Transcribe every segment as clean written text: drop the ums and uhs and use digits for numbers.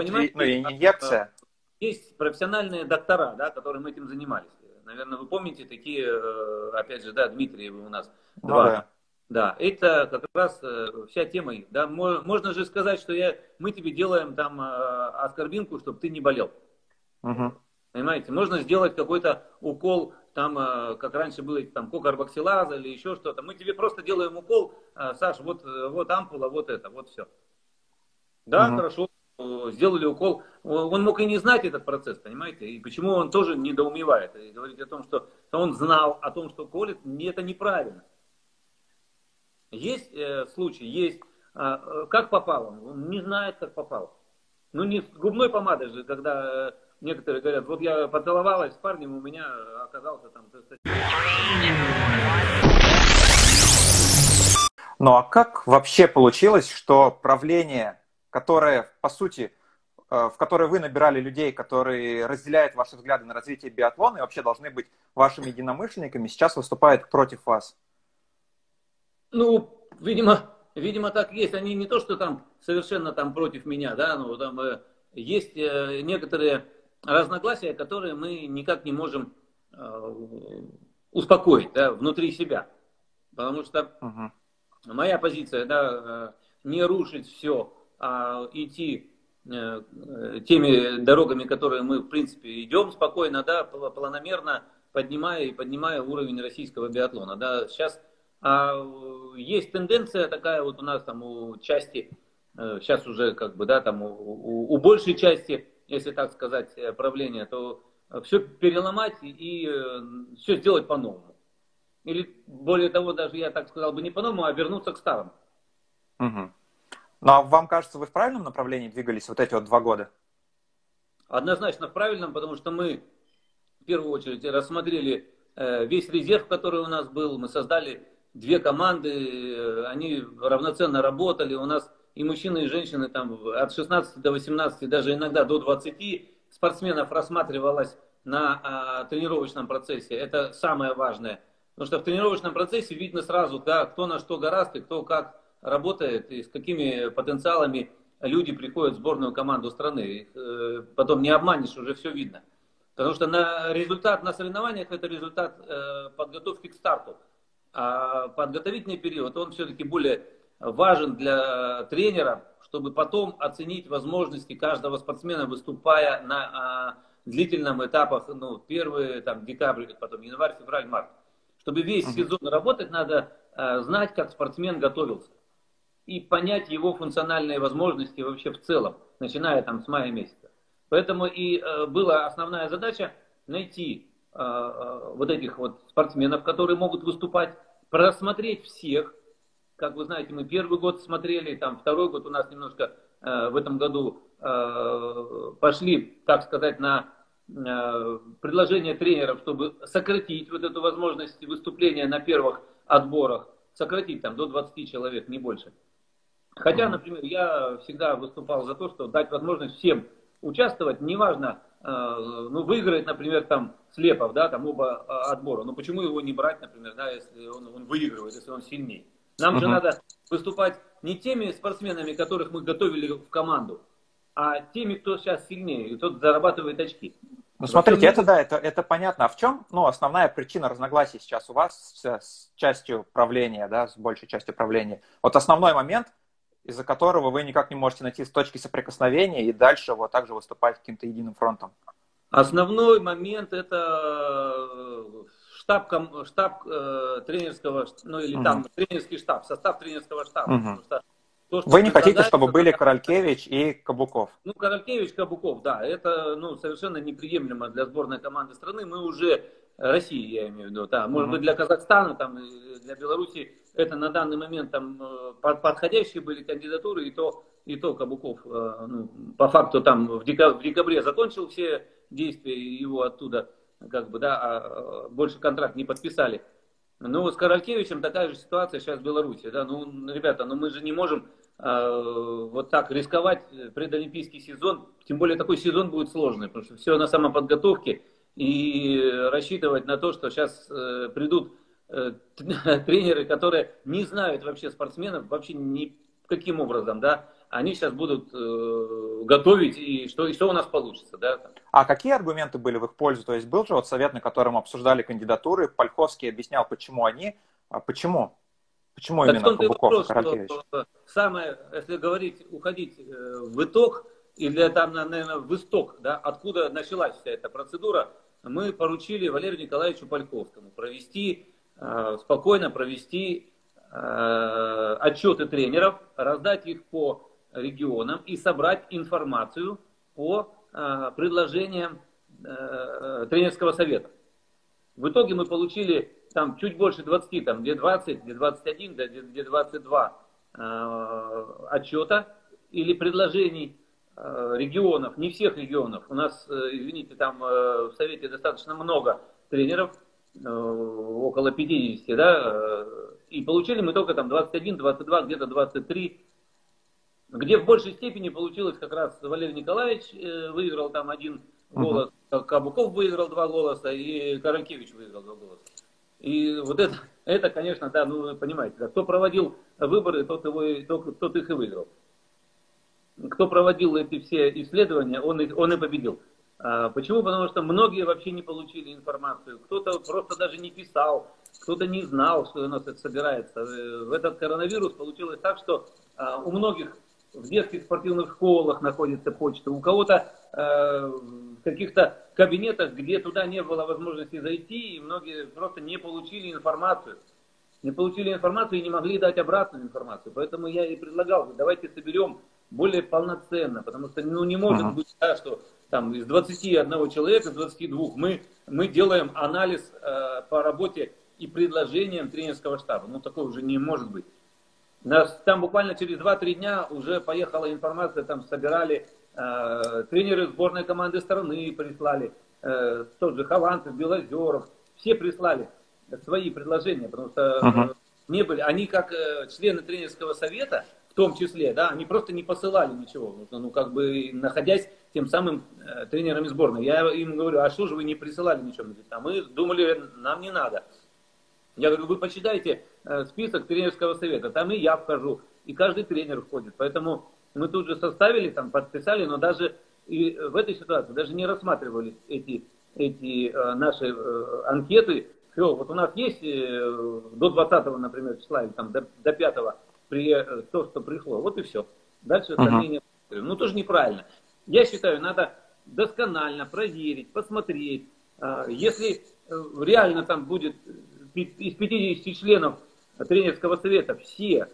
инъекция. Есть профессиональные доктора, да, которым этим занимались. Наверное, вы помните такие, опять же, да, Дмитриевы у нас два. Да. Да, это как раз вся тема. Да, можно же сказать, что мы тебе делаем там аскорбинку, чтобы ты не болел. Угу. Понимаете, можно сделать какой-то укол, там, как раньше было, там, кокарбоксилаза или еще что-то. Мы тебе просто делаем укол, Саш, вот ампула, вот это, вот все. Да, угу. Хорошо, сделали укол. Он мог и не знать этот процесс, понимаете, и почему он тоже недоумевает. И говорить о том, что он знал о том, что колет, это неправильно. Есть случаи, есть, как попало, он не знает, как попало. Ну, не с губной помадой же, когда... Некоторые говорят, вот я поцеловалась с парнем, у меня оказался там... Ну а как вообще получилось, что правление, которое, по сути, в которое вы набирали людей, которые разделяют ваши взгляды на развитие биатлона и вообще должны быть вашими единомышленниками, сейчас выступает против вас? Ну, видимо так есть. Они не то, что там совершенно там против меня, да, ну там есть некоторые... разногласия, которые мы никак не можем успокоить, да, внутри себя. Потому что моя позиция, да, не рушить все, а идти теми дорогами, которые мы, в принципе, идем спокойно, да, планомерно поднимая уровень российского биатлона. Да. Сейчас есть тенденция такая вот у нас там у части, сейчас уже как бы, да, там у большей части, если так сказать, правление, то все переломать и все сделать по-новому. Или, более того, даже я так сказал бы, не по-новому, а вернуться к старому. Угу. Ну, а вам кажется, вы в правильном направлении двигались вот эти вот 2 года? Однозначно в правильном, потому что мы, в первую очередь, рассмотрели весь резерв, который у нас был. Мы создали 2 команды, они равноценно работали. У нас и мужчины, и женщины там от 16 до 18, даже иногда до 20 спортсменов рассматривалось на тренировочном процессе. Это самое важное. Потому что в тренировочном процессе видно сразу, да, кто на что горазд, и кто как работает, и с какими потенциалами люди приходят в сборную команду страны. Потом не обманешь, уже все видно. Потому что результат на соревнованиях – это результат подготовки к старту. А подготовительный период, он все-таки более... важен для тренера, чтобы потом оценить возможности каждого спортсмена, выступая на длительном этапах, ну, первые, там, декабрь, потом январь, февраль, март. Чтобы весь сезон работать, надо знать, как спортсмен готовился. И понять его функциональные возможности вообще в целом, начиная там с мая месяца. Поэтому и была основная задача найти вот этих вот спортсменов, которые могут выступать, просмотреть всех. Как вы знаете, мы 1 год смотрели, там 2 год у нас немножко в этом году пошли, так сказать, на предложение тренеров, чтобы сократить вот эту возможность выступления на первых отборах, сократить там до 20 человек, не больше. Хотя, например, я всегда выступал за то, что дать возможность всем участвовать, неважно, ну, выиграет, например, там Слепов, да, там оба отбора, но почему его не брать, например, да, если он выигрывает, если он сильнее? Нам же надо выступать не теми спортсменами, которых мы готовили в команду, а теми, кто сейчас сильнее, и тот зарабатывает очки. Ну, смотрите, это да, это понятно. А в чем, ну, основная причина разногласий сейчас у вас с частью правления, да, с большей частью правления? Вот основной момент, из-за которого вы никак не можете найти точки соприкосновения и дальше вот так же выступать каким-то единым фронтом. Основной момент – это... штаб тренерского, ну или там тренерский штаб, состав тренерского штаба. То, вы не хотите, чтобы были Королькевич и Кабуков? Ну, Королькевич, Кабуков, да, это, ну, совершенно неприемлемо для сборной команды страны. Мы уже, России, я имею в виду, да, может быть, для Казахстана, там, для Беларуси, это на данный момент там подходящие были кандидатуры, и то Кабуков, ну, по факту там в декабре закончил все действия, его оттуда... как бы, да, больше контракт не подписали. Ну, с Королькевичем такая же ситуация сейчас в Беларуси, да, ну, ребята, ну, мы же не можем вот так рисковать предолимпийский сезон, тем более такой сезон будет сложный, потому что все на самоподготовке, и рассчитывать на то, что сейчас придут тренеры, которые не знают вообще спортсменов, вообще никаким образом, да, они сейчас будут готовить, и что у нас получится. Да? А какие аргументы были в их пользу? То есть был же вот совет, на котором обсуждали кандидатуры, Польковский объяснял, почему они, почему так именно Кабуков и Королькевич? Самое, если говорить, уходить в итог, или там, наверное, в исток, да, откуда началась вся эта процедура, мы поручили Валерию Николаевичу Польковскому спокойно провести отчеты тренеров, раздать их по регионам и собрать информацию по предложениям тренерского совета. В итоге мы получили там чуть больше 20, там где 20, где 21, где 22 отчета или предложений регионов, не всех регионов. У нас, извините, там в Совете достаточно много тренеров, около 50, да, и получили мы только там 21, 22, где-то 23, где в большей степени получилось как раз Валерий Николаевич выиграл там один голос, Кабуков выиграл 2 голоса, и Королькевич выиграл 2 голоса. И вот это конечно, да, ну вы понимаете, да, кто проводил выборы, тот их и выиграл. Кто проводил эти все исследования, он и победил. Почему? Потому что многие вообще не получили информацию, кто-то просто даже не писал, кто-то не знал, что у нас это собирается. В этот коронавирус получилось так, что у многих в детских спортивных школах находится почта, у кого-то в каких-то кабинетах, где туда не было возможности зайти, и многие просто не получили информацию. Не получили информацию и не могли дать обратную информацию. Поэтому я и предлагал, давайте соберем более полноценно, потому что ну, не может быть, да, что там, из 21 человека, из 22 мы делаем анализ по работе и предложениям тренерского штаба. Ну, такое уже не может быть. Там буквально через 2-3 дня уже поехала информация, там собирали тренеры сборной команды страны, прислали, тот же Хованцев, Белозеров, все прислали свои предложения, потому что не были, они как члены тренерского совета, в том числе, да, они просто не посылали ничего, ну, как бы, находясь тем самым тренерами сборной. Я им говорю, а что же вы не присылали ничего? А мы думали, нам не надо. Я говорю, вы почитайте список тренерского совета, там и я вхожу, и каждый тренер входит. Поэтому мы тут же составили, там, подписали, но даже и в этой ситуации даже не рассматривали эти наши анкеты. Все, вот у нас есть до 20-го, например, числа, или там до 5-го, то, что пришло. Вот и все. Дальше остальные не... Ну, тоже неправильно. Я считаю, надо досконально проверить, посмотреть. Если реально там будет из 50 членов тренерского совета все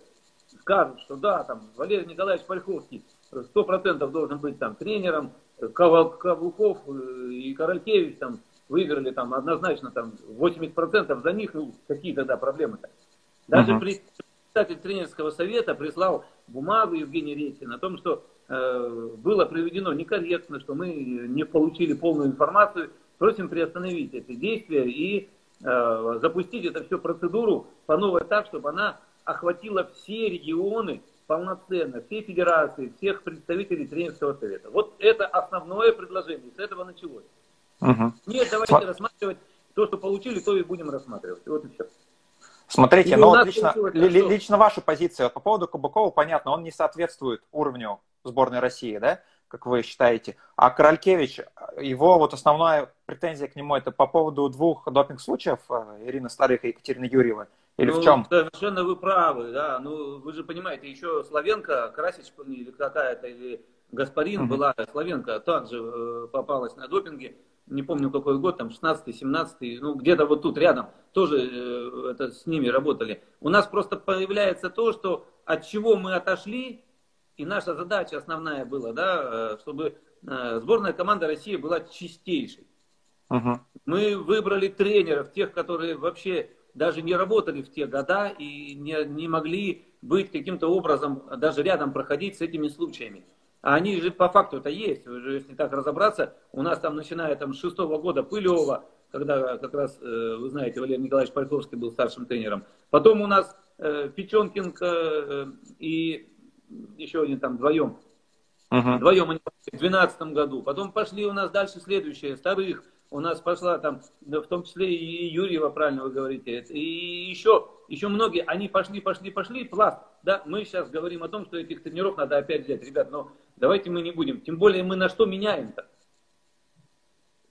скажут, что да, там Валерий Николаевич Польковский 100% должен быть там тренером, Кабуков и Королькевич там выиграли там однозначно там 80%, за них, ну, какие тогда проблемы-то? Даже при... Председатель тренерского совета прислал бумагу Евгении Ретиной о том, что было приведено некорректно, что мы не получили полную информацию. Просим приостановить эти действия и запустить эту всю процедуру по новой так, чтобы она охватила все регионы полноценно, все федерации, всех представителей тренерского совета. Вот это основное предложение, с этого началось. Нет, давайте рассматривать то, что получили, то и будем рассматривать. Вот и все. Смотрите, но вот лично ваша позиция по поводу Кабукова, понятно, он не соответствует уровню сборной России, да, как вы считаете. А Королькевич, его вот основная претензия к нему это по поводу 2 допинг-случаев Ирины Старых и Екатерины Юрьевой? Или ну, в чем? Совершенно вы правы, да. Ну, вы же понимаете, еще Словенко, Красич или какая-то, или Гаспарин была, Словенко также попалась на допинге. Не помню какой год, там 16-17, ну где-то вот тут рядом, тоже это, с ними работали. У нас просто появляется то, что от чего мы отошли, и наша задача основная была, да, чтобы сборная команда России была чистейшей. Мы выбрали тренеров, тех, которые вообще даже не работали в те года и не могли быть каким-то образом даже рядом проходить с этими случаями. А они же по факту-то есть, уже, если так разобраться, у нас там, начиная там, с 6-го года Пылевого, когда как раз, вы знаете, Валерий Николаевич Польковский был старшим тренером. Потом у нас Печенкинг и еще один там вдвоем. Вдвоем они в 2012 году. Потом пошли у нас дальше следующие, Старых. У нас пошла там, в том числе и Юрьева, правильно вы говорите, и еще многие, они пошли, пласт. да, мы сейчас говорим о том, что этих тренеров надо опять взять. Ребят, но давайте мы не будем. Тем более мы на что меняем-то?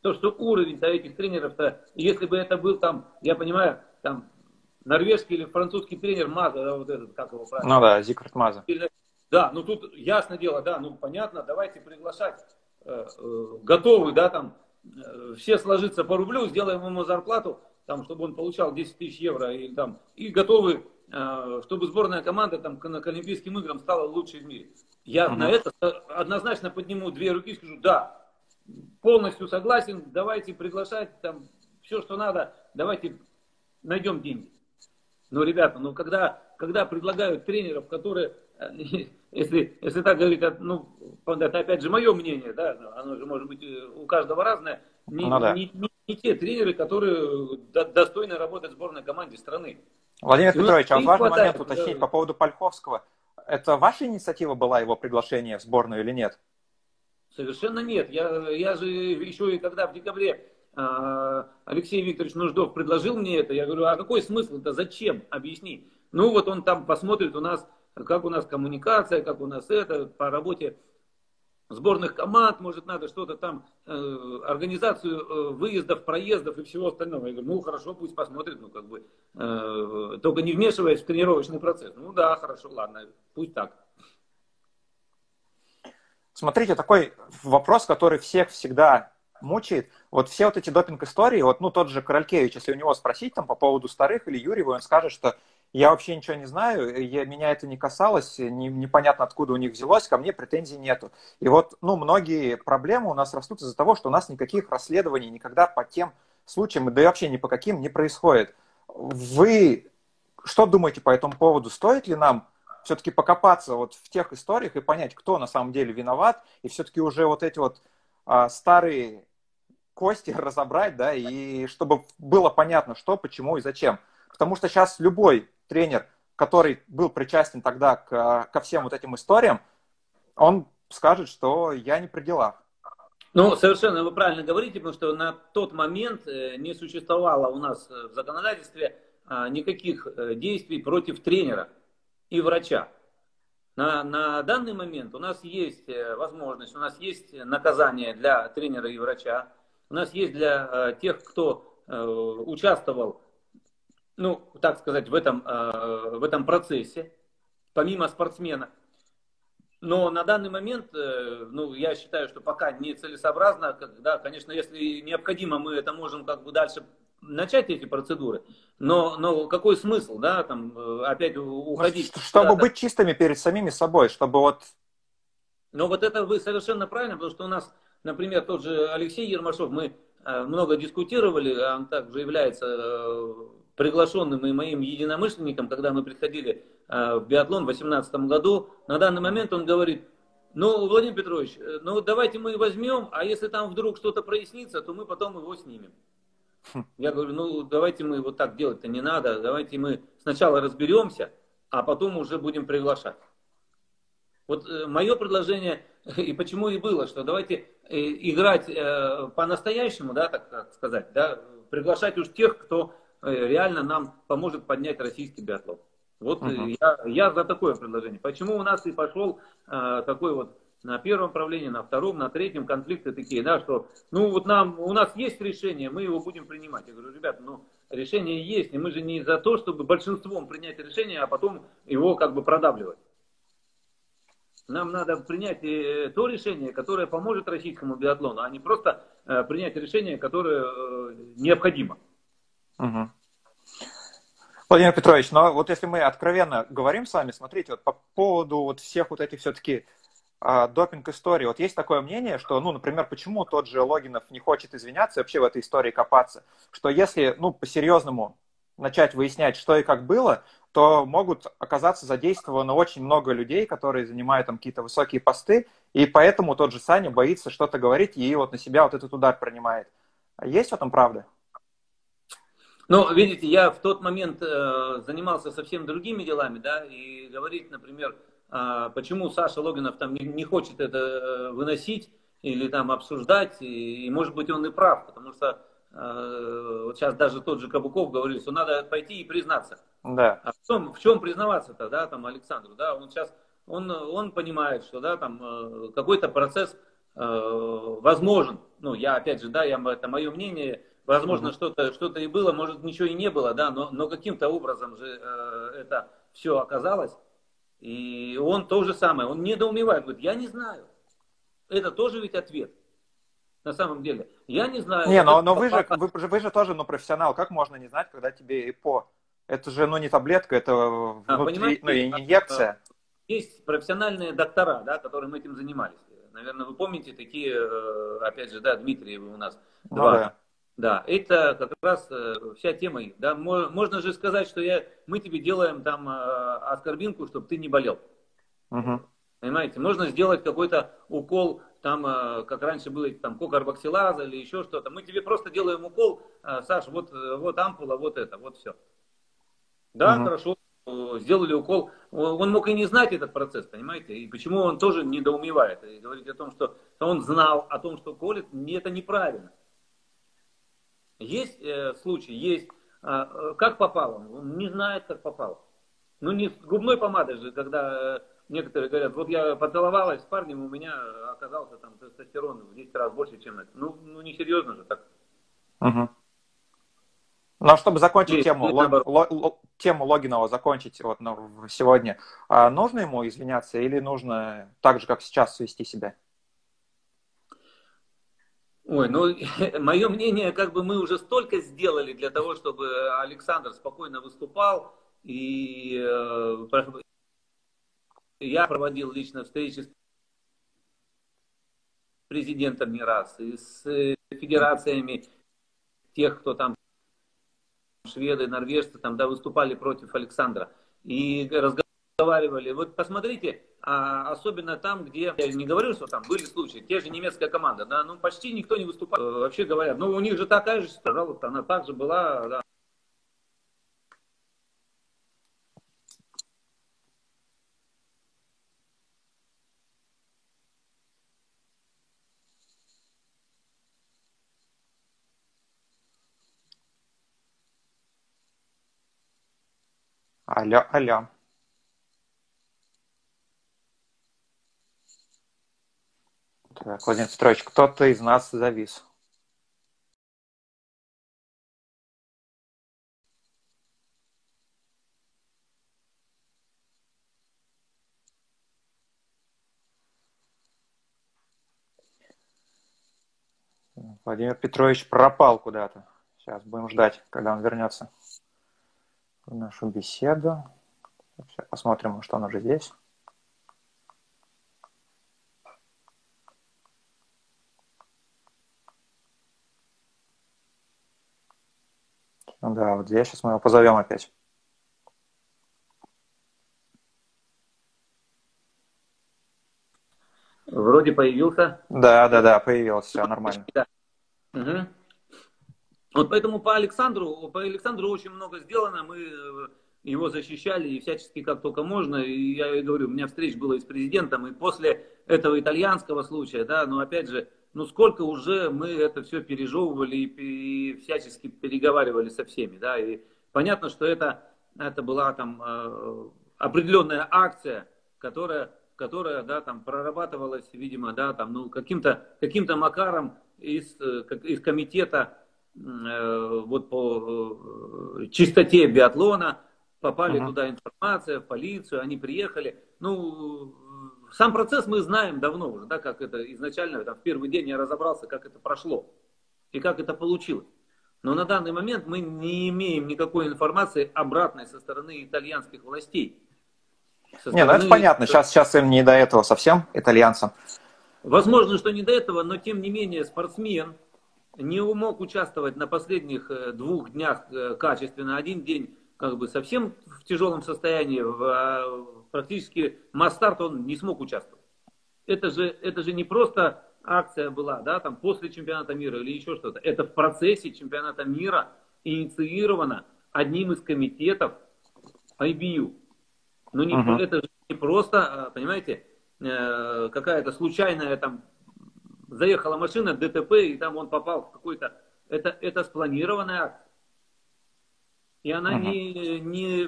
То, что уровень-то этих тренеров-то, если бы это был там, я понимаю, там, норвежский или французский тренер Маза, да, вот этот, как его правильно? Ну да, Зикварт Маза. Да, ну тут ясно дело, да, ну понятно, давайте приглашать готовый, да, там, все сложиться по рублю, сделаем ему зарплату, там, чтобы он получал 10 тысяч евро, и, там, и готовы, чтобы сборная команда там, к Олимпийским играм стала лучшей в мире. Я на это однозначно подниму две руки и скажу, да, полностью согласен, давайте приглашать, там, все, что надо, давайте найдем деньги. Ну, ребята, ну, когда предлагают тренеров, которые, если так говорить, ну, это опять же мое мнение, да, оно же может быть у каждого разное, не те тренеры, которые достойно работают в сборной команде страны. Владимир Петрович, а важный момент уточнить по поводу Польковского. Это ваша инициатива была, его приглашение в сборную или нет? Совершенно нет. Я же еще и когда в декабре Алексей Викторович Нуждов предложил мне это, я говорю, а какой смысл-то, зачем, объясни. Ну вот он там посмотрит у нас, как у нас коммуникация, как у нас это, по работе сборных команд, может надо что-то там, организацию выездов, проездов и всего остального. Я говорю, ну хорошо, пусть посмотрит, ну как бы, только не вмешиваясь в тренировочный процесс. Ну да, хорошо, ладно, пусть так. Смотрите, такой вопрос, который всех всегда мучает. Вот все вот эти допинг-истории, вот ну тот же Королькевич, если у него спросить там по поводу Старых или Юрьевой, он скажет, что я вообще ничего не знаю, меня это не касалось, непонятно откуда у них взялось, ко мне претензий нету. И вот ну многие проблемы у нас растут из-за того, что у нас никаких расследований никогда по тем случаям, да и вообще ни по каким не происходит. Вы что думаете по этому поводу? Стоит ли нам все-таки покопаться вот в тех историях и понять, кто на самом деле виноват, и все-таки уже вот эти вот старые кости разобрать, да, и чтобы было понятно, что, почему и зачем. Потому что сейчас любой тренер, который был причастен тогда ко всем вот этим историям, он скажет, что я не при делах. Ну, совершенно вы правильно говорите, потому что на тот момент не существовало у нас в законодательстве никаких действий против тренера и врача. На данный момент у нас есть возможность, у нас есть наказание для тренера и врача, у нас есть для тех, кто участвовал, ну, так сказать, в этом процессе, помимо спортсмена. Но на данный момент, ну, я считаю, что пока не целесообразно, да, конечно, если необходимо, мы это можем как бы дальше начать эти процедуры, но какой смысл, да, там, опять уходить? Чтобы быть чистыми перед самими собой, чтобы вот... Ну, вот это вы совершенно правильно, потому что у нас, например, тот же Алексей Ермашов, мы много дискутировали, он также является приглашенным и моим единомышленником, когда мы приходили в биатлон в 2018 году, на данный момент он говорит, ну, Владимир Петрович, ну, давайте мы возьмем, а если там вдруг что-то прояснится, то мы потом его снимем. Я говорю, ну давайте мы вот так делать-то не надо, давайте мы сначала разберемся, а потом уже будем приглашать. Вот мое предложение, и почему и было, что давайте играть по-настоящему, да, так сказать, да, приглашать уж тех, кто реально нам поможет поднять российский биатлон. Вот я за такое предложение. Почему у нас и пошел такой вот на первом правлении, на втором, на третьем конфликты такие, да, что, ну, вот у нас есть решение, мы его будем принимать. Я говорю, ребят, ну, решение есть, и мы же не за то, чтобы большинством принять решение, а потом его как бы продавливать. Нам надо принять то решение, которое поможет российскому биатлону, а не просто принять решение, которое необходимо. Угу. Владимир Петрович, но вот если мы откровенно говорим с вами, смотрите, вот по поводу вот всех вот этих все-таки допинг-истории. Вот есть такое мнение, что, ну, например, почему тот же Логинов не хочет извиняться и вообще в этой истории копаться, что если, ну, по-серьезному начать выяснять, что и как было, то могут оказаться задействовано очень много людей, которые занимают там какие-то высокие посты, и поэтому тот же Саня боится что-то говорить и вот на себя вот этот удар принимает. Есть в этом правда? Ну, видите, я в тот момент занимался совсем другими делами, да, и говорить, например, почему Саша Логинов там не хочет это выносить или там обсуждать, и может быть он и прав, потому что вот сейчас даже тот же Кабуков говорил, что надо пойти и признаться. Да. А в чем признаваться-то, да, там, Александру, да, он сейчас, он понимает, что, да, там, какой-то процесс возможен, ну, я, опять же, да, это мое мнение, возможно, что-то и было, может, ничего и не было, да, но каким-то образом же это все оказалось, и он то же самое, он недоумевает, говорит, я не знаю, это тоже ведь ответ. На самом деле. Я не знаю. Не, но вы же тоже, ну, профессионал. Как можно не знать, когда тебе ИПО? Это же, ну, не таблетка, это внутри, ну, инъекция. Есть профессиональные доктора, да, которым этим занимались. Наверное, вы помните такие, опять же, да, Дмитриевы у нас. Ну, два. Да. Да, это как раз вся тема. Да, можно же сказать, что мы тебе делаем там аскорбинку, чтобы ты не болел. Угу. Понимаете? Можно сделать какой-то укол, там, как раньше было, там, кокарбоксилаза или еще что-то. Мы тебе просто делаем укол, Саш, вот ампула, вот это, вот все. Да, хорошо, сделали укол. Он мог и не знать этот процесс, понимаете? И почему он тоже недоумевает. И говорит о том, что он знал о том, что колет, это неправильно. Есть случаи, есть. Как попал он не знает, как попал. Ну, не с губной помадой же, когда... Некоторые говорят, вот я поцеловалась с парнем, у меня оказался там тестостерон в 10 раз больше, чем это. Ну не серьезно же так. Угу. Ну, а чтобы закончить тему Логинова, закончить вот сегодня, а нужно ему извиняться или нужно так же, как сейчас, вести себя? Ой, ну, мое мнение, как бы мы уже столько сделали для того, чтобы Александр спокойно выступал и... Я проводил лично встречи с президентом не раз, и с федерациями тех, кто там, шведы, норвежцы, там, да, выступали против Александра. И разговаривали. Вот посмотрите, особенно там, где, я не говорю, что там были случаи, те же немецкая команда, да, ну почти никто не выступал. Вообще говорят, ну у них же такая же, пожалуйста, она также была, да. Алло, алло. Так, Владимир Петрович, кто-то из нас завис. Владимир Петрович пропал куда-то. Сейчас будем ждать, когда он вернется. Нашу беседу. Сейчас посмотрим, что он уже здесь. Да, вот здесь сейчас мы его позовем опять. Вроде появился. Да, появился, все нормально. Угу. Вот поэтому по Александру очень много сделано, мы его защищали и всячески как только можно. И я говорю, у меня встреч было и с президентом, и после этого итальянского случая, да, но опять же, ну сколько уже мы это все пережевывали и всячески переговаривали со всеми, да, и понятно, что это была там определенная акция, которая, да, там прорабатывалась, видимо, да, там, ну каким-то макаром из комитета вот по чистоте биатлона, попали туда информация, в полицию, они приехали. Ну, сам процесс мы знаем давно уже, да, как это изначально, там, в первый день я разобрался, как это прошло и как это получилось. Но на данный момент мы не имеем никакой информации обратной со стороны итальянских властей. Не, ну это понятно, сейчас им не до этого совсем, итальянцам. Возможно, что не до этого, но тем не менее спортсмен не мог участвовать на последних двух днях качественно. Один день как бы совсем в тяжелом состоянии, практически масс-старт он не смог участвовать. Это же не просто акция была, да, там после чемпионата мира или еще что-то. Это в процессе чемпионата мира инициировано одним из комитетов IBU. Но это же не просто, понимаете, какая-то случайная там... Заехала машина, ДТП, и там он попал в какой-то Это спланированная акция. И она не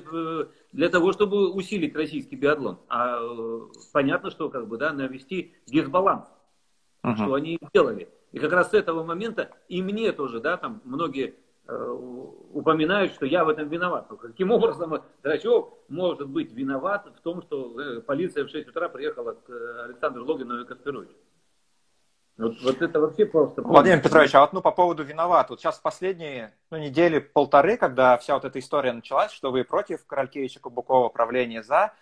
для того, чтобы усилить российский биатлон. А понятно, что как бы, да, навести дисбаланс, что они делали. И как раз с этого момента, и мне тоже, да, там многие упоминают, что я в этом виноват. Но каким образом Драчев может быть виноват в том, что полиция в 6 утра приехала к Александру Логинову и Каспировичу? Вот это вообще просто... Владимир Петрович, а вот по поводу виноват. Вот сейчас последние недели полторы, когда вся вот эта история началась, что вы против Королькевича, Кабукова, правления за,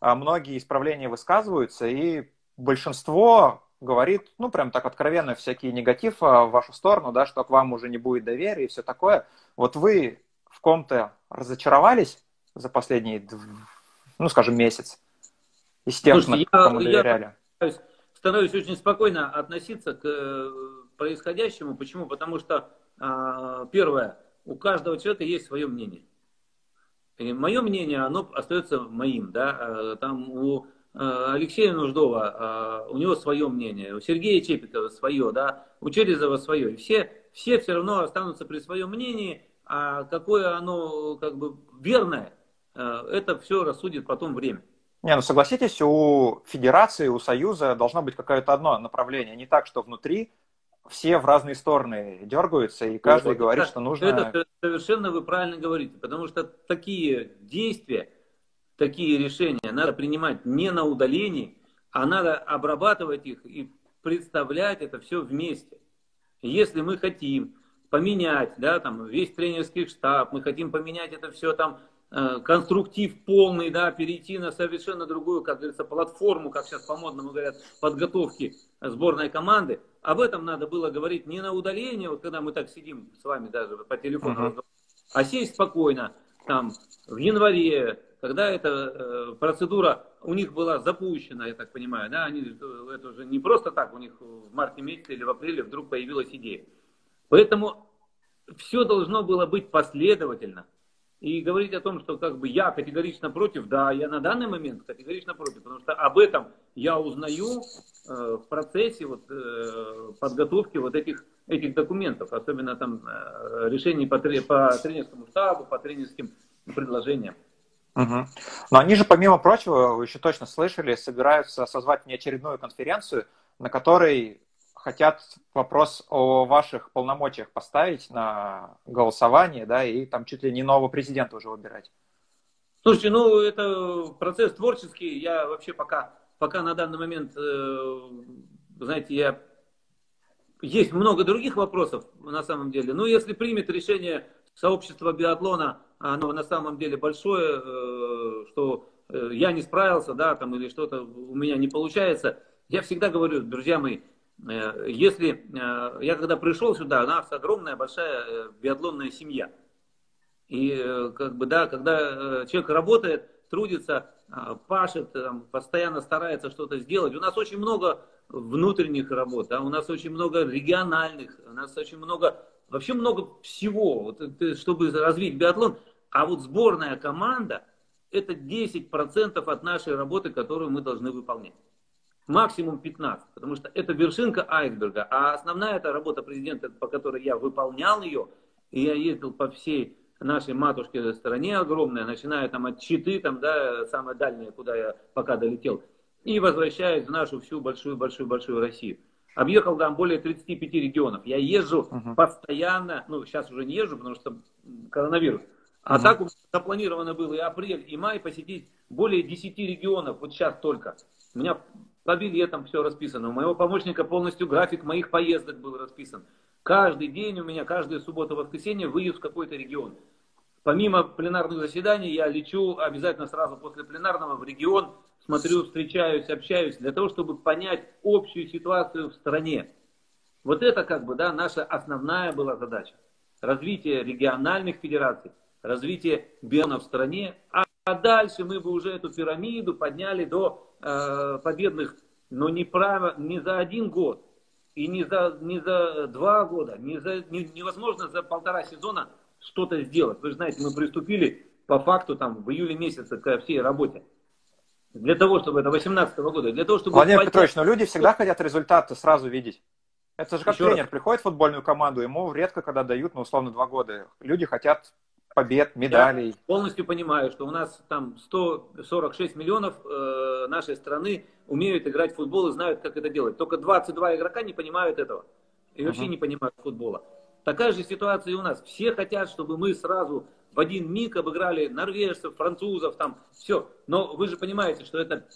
многие исправления высказываются, и большинство говорит, ну, прям так откровенно всякий негатив в вашу сторону, да, что к вам уже не будет доверия и все такое. Вот вы в ком-то разочаровались за последний, ну, скажем, месяц? Из тех, кому доверяли. Стараюсь очень спокойно относиться к происходящему. Почему? Потому что, первое, у каждого человека есть свое мнение. И мое мнение, оно остается моим. Да? Там у Алексея Нуждова, у него свое мнение, у Сергея Чепикова свое, да? У Черезова свое. И все равно останутся при своем мнении, а какое оно как бы верное, это все рассудит потом время. Не, ну согласитесь, у федерации, у союза должно быть какое-то одно направление. Не так, что внутри все в разные стороны дергаются, и каждый говорит, что нужно... Это совершенно вы правильно говорите, потому что такие действия, такие решения надо принимать не на удалении, а надо обрабатывать их и представлять это все вместе. Если мы хотим поменять, да, там, весь тренерский штаб, мы хотим поменять это все там... конструктив полный, да, перейти на совершенно другую, как говорится, платформу, как сейчас по-модному говорят, подготовки сборной команды. Об этом надо было говорить не на удаление, вот когда мы так сидим с вами даже по телефону, а сесть спокойно, там, в январе, когда эта процедура у них была запущена, я так понимаю, да, они, это уже не просто так, у них в марте месяце или в апреле вдруг появилась идея. Поэтому все должно было быть последовательно. И говорить о том, что как бы я категорично против, да, я на данный момент категорично против, потому что об этом я узнаю в процессе вот, подготовки вот этих документов, особенно там решений по тренерскому штабу, по тренерским предложениям. Угу. Но они же, помимо прочего, вы еще точно слышали, собираются созвать неочередную конференцию, на которой хотят вопрос о ваших полномочиях поставить на голосование, да, и там чуть ли не нового президента уже выбирать. Слушайте, ну это процесс творческий, я вообще пока на данный момент, знаете, есть много других вопросов на самом деле, но если примет решение сообщества биатлона, оно на самом деле большое, что я не справился, да, там, или что-то у меня не получается, я всегда говорю, друзья мои, если я когда пришел сюда, у нас огромная большая биатлонная семья. И как бы, да, когда человек работает, трудится, пашет, постоянно старается что-то сделать. У нас очень много внутренних работ, да, у нас очень много региональных, у нас очень много, вообще много всего, вот, чтобы развить биатлон. А вот сборная команда — это 10% от нашей работы, которую мы должны выполнять. Максимум 15, потому что это вершинка айсберга, а основная эта работа президента, по которой я выполнял ее, и я ездил по всей нашей матушке стране, огромная, начиная там от Читы, там, да, самое дальнее, куда я пока долетел, и возвращаюсь в нашу всю большую-большую-большую Россию. Объехал там более 35 регионов. Я езжу постоянно, ну, сейчас уже не езжу, потому что коронавирус. А так у меня запланировано было и апрель, и май посетить более 10 регионов, вот сейчас только. У меня... по билетам все расписано. У моего помощника полностью график моих поездок был расписан. Каждый день у меня, каждую субботу-воскресенье выезд в какой-то регион. Помимо пленарных заседаний я лечу обязательно сразу после пленарного в регион, смотрю, встречаюсь, общаюсь, для того, чтобы понять общую ситуацию в стране. Вот это как бы, да, наша основная была задача. Развитие региональных федераций, развитие биатлона в стране. А дальше мы бы уже эту пирамиду подняли до... победных, но не за один год, и не за 2 года, невозможно за 1,5 сезона что-то сделать. Вы же знаете, мы приступили по факту там в июле месяце ко всей работе. Для того, чтобы это 2018 года, для того, чтобы... Владимир Петрович, но люди всегда хотят результаты сразу видеть. Это же как тренер приходит в футбольную команду, ему редко когда дают, ну, условно, 2 года. Люди хотят побед, медалей. Я полностью понимаю, что у нас там 146 миллионов нашей страны умеют играть в футбол и знают, как это делать. Только 22 игрока не понимают этого. И вообще не понимают футбола. Такая же ситуация и у нас. Все хотят, чтобы мы сразу в один миг обыграли норвежцев, французов, там, все. Но вы же понимаете, что это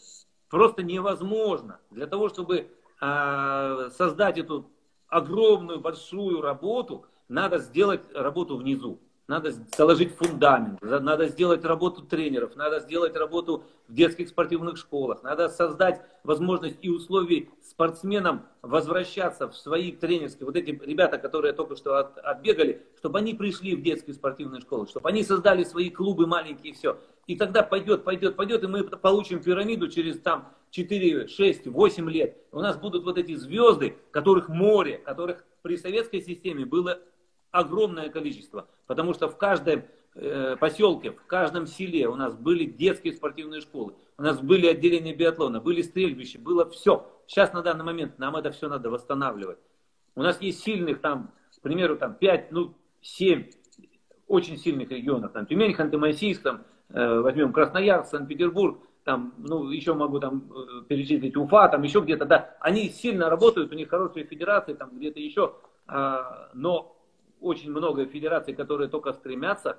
просто невозможно. Для того, чтобы создать эту огромную, большую работу, надо сделать работу внизу. Надо заложить фундамент, надо сделать работу тренеров, надо сделать работу в детских спортивных школах, надо создать возможность и условий спортсменам возвращаться в свои тренерские, вот эти ребята, которые только что отбегали, чтобы они пришли в детские спортивные школы, чтобы они создали свои клубы маленькие, и все. И тогда пойдет, и мы получим пирамиду через там 4, 6, 8 лет. У нас будут вот эти звезды, которых море, которых при советской системе было огромное количество, потому что в каждом поселке, в каждом селе у нас были детские спортивные школы, у нас были отделения биатлона, были стрельбища, было все. Сейчас на данный момент нам это все надо восстанавливать. У нас есть сильных там, к примеру, там 5, ну 7 очень сильных регионов, там Тюмень, Ханты-Мансийск, там, возьмем Красноярск, Санкт-Петербург, там, ну еще могу там перечислить Уфа, там еще где-то, да, они сильно работают, у них хорошие федерации, там где-то еще, но очень много федераций, которые только стремятся,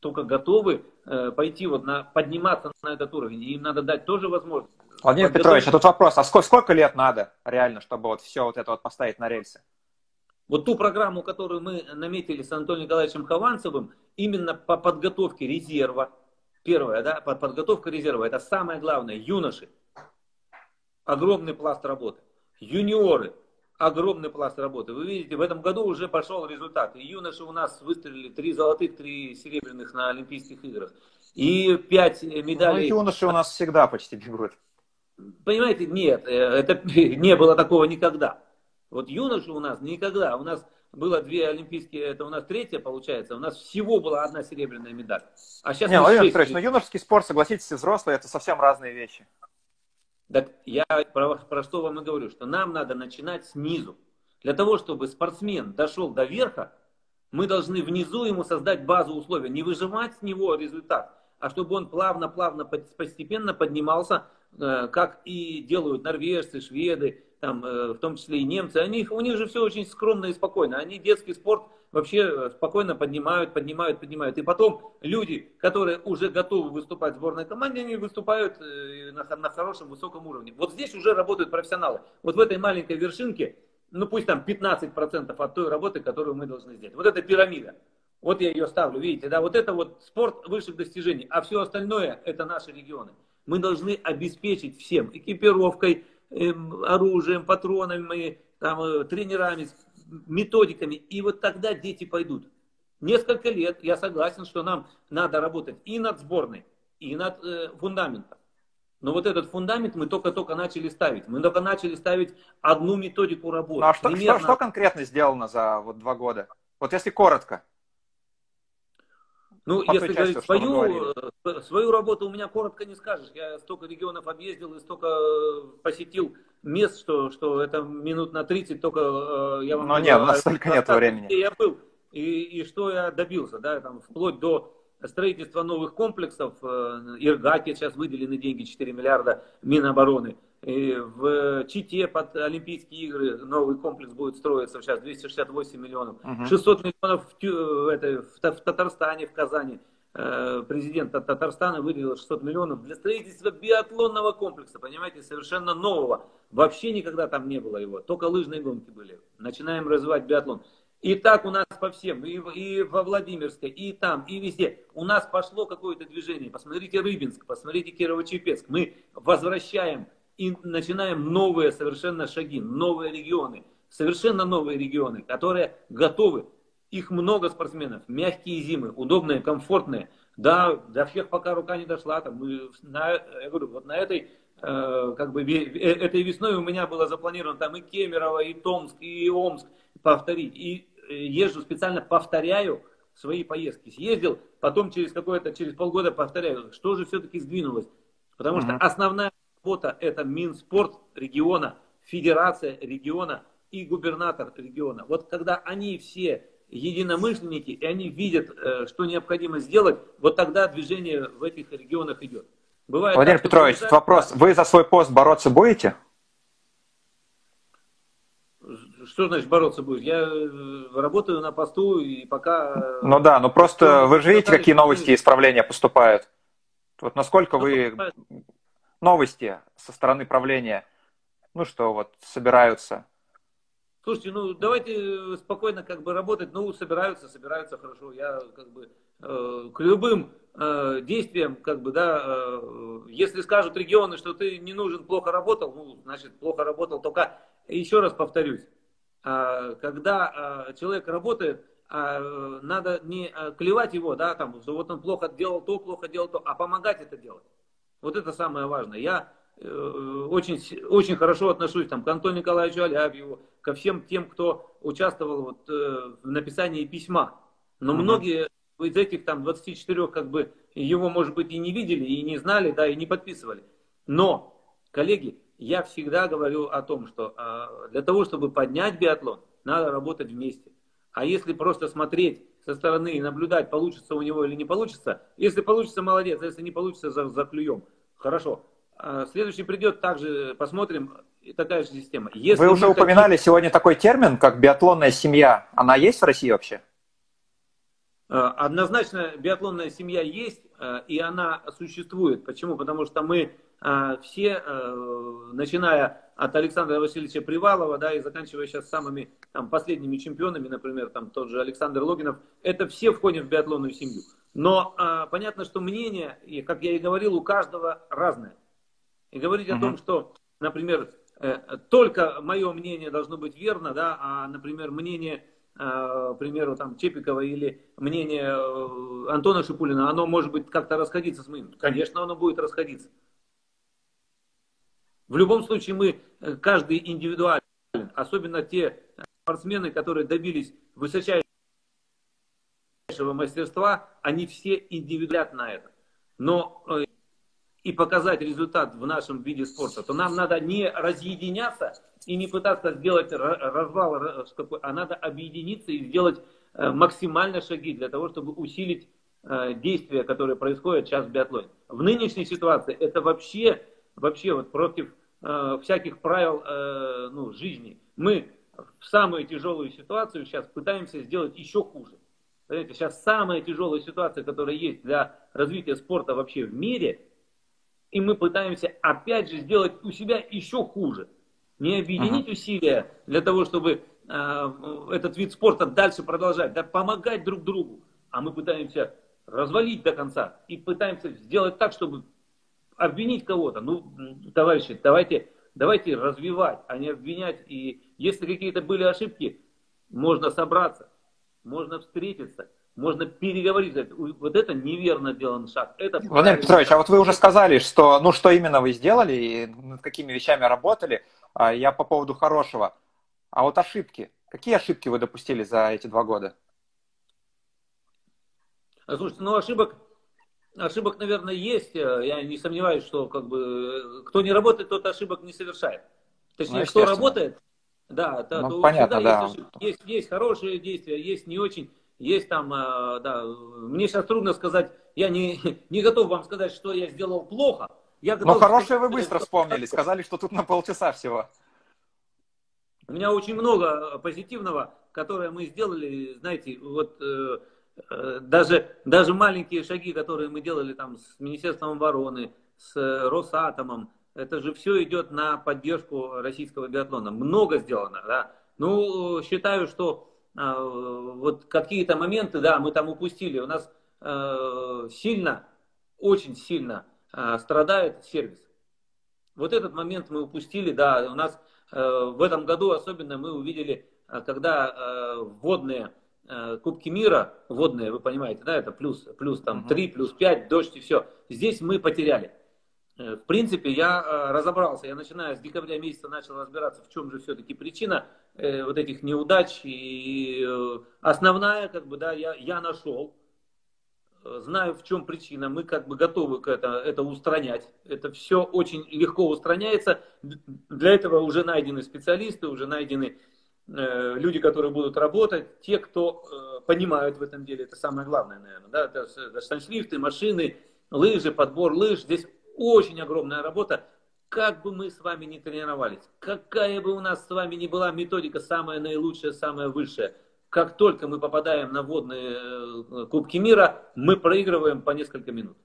только готовы пойти вот на, подниматься на этот уровень. И им надо дать тоже возможность. Владимир Петрович, а тут вопрос, а сколько лет надо реально, чтобы вот все вот это вот поставить на рельсы? Вот ту программу, которую мы наметили с Антоном Николаевичем Хованцевым, именно по подготовке резерва, первое, да, подготовка резерва, это самое главное, юноши, огромный пласт работы, юниоры, огромный пласт работы. Вы видите, в этом году уже пошел результат. И юноши у нас выстрелили 3 золотых, 3 серебряных на Олимпийских играх. И 5 медалей. Ну, юноши у нас всегда почти бегут. Понимаете, нет, это не было такого никогда. Вот юноши у нас никогда. У нас было 2 олимпийские, это у нас 3-я получается. У нас всего была 1 серебряная медаль. А сейчас не, Владимир Петрович, но юношеский спорт, согласитесь, и взрослые, это совсем разные вещи. Так я про что вам и говорю, что нам надо начинать снизу. Для того, чтобы спортсмен дошел до верха, мы должны внизу ему создать базу условий, не выжимать с него результат, а чтобы он плавно-плавно, постепенно поднимался, как и делают норвежцы, шведы, там, в том числе и немцы. У них же все очень скромно и спокойно. Они детский спорт вообще спокойно поднимают. И потом люди, которые уже готовы выступать в сборной команде, они выступают на хорошем, высоком уровне. Вот здесь уже работают профессионалы. Вот в этой маленькой вершинке, ну пусть там 15% от той работы, которую мы должны сделать. Вот эта пирамида. Вот я ее ставлю, видите, да, вот это вот спорт высших достижений. А все остальное это наши регионы. Мы должны обеспечить всем экипировкой, оружием, патронами, там, тренерами, методиками. И вот тогда дети пойдут. Несколько лет, я согласен, что нам надо работать и над сборной, и над фундаментом. Но вот этот фундамент мы только-только начали ставить. Мы только начали ставить одну методику работы. Ну, а что конкретно сделано за вот 2 года? Вот если коротко. Ну, если говорить свою работу, у меня коротко не скажешь. Я столько регионов объездил и столько посетил мест, что это минут на 30 только я вам... Ну нет, у нас столько нет времени. Я был, и что я добился, да, там, вплоть до строительства новых комплексов. Иргаке сейчас выделены деньги, 4 миллиарда Минобороны. И в Чите под Олимпийские игры новый комплекс будет строиться сейчас, 268 миллионов. 600 миллионов в Татарстане, в Казани. Президент Татарстана выделил 600 миллионов для строительства биатлонного комплекса, понимаете, совершенно нового. Вообще никогда там не было его, только лыжные гонки были. Начинаем развивать биатлон. И так у нас по всем, и во Владимирской, и там, и везде. У нас пошло какое-то движение. Посмотрите Рыбинск, посмотрите Кирово-Чепецк. Мы возвращаем и начинаем новые совершенно шаги, новые регионы, совершенно новые регионы, которые готовы. Их много спортсменов, мягкие зимы, удобные, комфортные. Да, до всех пока рука не дошла. Там, я говорю, вот на этой, этой весной у меня было запланировано там и Кемерово, и Томск, и Омск повторить. И езжу специально, повторяю свои поездки. Съездил, потом через полгода повторяю, что же все-таки сдвинулось. Потому что основная работа — это Минспорт региона, федерация региона, и губернатор региона. Вот когда они все единомышленники, и они видят, что необходимо сделать, вот тогда движение в этих регионах идет. Бывает, Владимир Петрович, бывает... вопрос. Вы за свой пост бороться будете? Что значит бороться будешь? Я работаю на посту и пока... Ну да, ну просто вы же видите, какие новости и исправления поступают. Вот насколько вы... Новости со стороны правления, ну что вот, собираются. Слушайте, ну давайте спокойно как бы работать. Ну собираются хорошо. Я как бы к любым действиям, как бы, да, если скажут регионы, что ты не нужен, плохо работал, ну значит плохо работал. Только еще раз повторюсь. Когда человек работает, надо не клевать его, да, там, что вот он плохо делал то, а помогать это делать. Вот это самое важное. Я очень хорошо отношусь там, к Антону Николаевичу Алябьеву, ко всем тем, кто участвовал вот, в написании письма. Но многие из этих там, 24 как бы, его, может быть, и не видели, и не знали, да, и не подписывали. Но, коллеги, я всегда говорю о том, что для того, чтобы поднять биатлон, надо работать вместе. А если просто смотреть со стороны и наблюдать, получится у него или не получится, если получится, молодец, а если не получится, заклюем. Хорошо. Следующий придет, также посмотрим, такая же система. Если вы уже упоминали сегодня такой термин, как биатлонная семья. Она есть в России вообще? Однозначно биатлонная семья есть, и она существует. Почему? Потому что мы... все, начиная от Александра Васильевича Привалова, да, и заканчивая сейчас самыми там, последними чемпионами, например, там, тот же Александр Логинов, это все входят в биатлонную семью. Но понятно, что мнение, и, как я и говорил, у каждого разное. И говорить о том, что, например, только мое мнение должно быть верно, да, а, например, мнение, к примеру, там, Чепикова или мнение Антона Шипулина, оно может быть как-то расходиться с моим. Конечно, оно будет расходиться. В любом случае мы, каждый индивидуален, особенно те спортсмены, которые добились высочайшего мастерства, они все индивидуально на это. Но и показать результат в нашем виде спорта, то нам надо не разъединяться и не пытаться сделать развал, а надо объединиться и сделать максимально шаги для того, чтобы усилить действия, которые происходят сейчас в биатлоне. В нынешней ситуации это вообще вот против всяких правил ну, жизни. Мы в самую тяжелую ситуацию сейчас пытаемся сделать еще хуже. Понимаете, сейчас самая тяжелая ситуация, которая есть для развития спорта вообще в мире, и мы пытаемся опять же сделать у себя еще хуже. Не объединить усилия для того, чтобы этот вид спорта дальше продолжать, да, помогать друг другу. А мы пытаемся развалить до конца и пытаемся сделать так, чтобы обвинить кого-то. Ну, товарищи, давайте развивать, а не обвинять. И если какие-то были ошибки, можно собраться, можно встретиться, можно переговорить. Вот это неверно делан шаг. Это Владимир Петрович, а вот вы уже сказали, что, ну, что именно вы сделали и над какими вещами работали. Я по поводу хорошего. А вот ошибки. Какие ошибки вы допустили за эти 2 года? Слушайте, ну, ошибок, наверное, есть. Я не сомневаюсь, что как бы кто не работает, тот ошибок не совершает. Точнее, ну, кто работает, да, то, ну, то понятно, всегда да. Есть ошибки. Есть хорошие действия, есть не очень, есть там, да. Мне сейчас трудно сказать, я не готов вам сказать, что я сделал плохо. Я готов... Но хорошие вы быстро вспомнили, сказали, что тут на полчаса всего. У меня очень много позитивного, которое мы сделали, знаете, вот... Даже маленькие шаги, которые мы делали там с Министерством обороны, с Росатомом, это же все идет на поддержку российского биатлона. Много сделано, да. Ну, считаю, что вот какие-то моменты, да, мы там упустили. У нас сильно, очень сильно страдает сервис. Вот этот момент мы упустили, да. У нас в этом году особенно мы увидели, когда водные Кубки мира водные, вы понимаете, да, это плюс там 3, плюс 5, дождь и все. Здесь мы потеряли. В принципе, я разобрался. Я начиная с декабря месяца начал разбираться, в чем же все-таки причина вот этих неудач. И основная, как бы, да, я нашел, знаю, в чем причина. Мы как бы готовы к это устранять. Это все очень легко устраняется. Для этого уже найдены специалисты, уже найдены люди, которые будут работать, те, кто понимают в этом деле, это самое главное, наверное, да, это штаншлифты, машины, лыжи, подбор лыж, здесь очень огромная работа, как бы мы с вами ни тренировались, какая бы у нас с вами ни была методика, самая наилучшая, самая высшая, как только мы попадаем на водные кубки мира, мы проигрываем по несколько минут.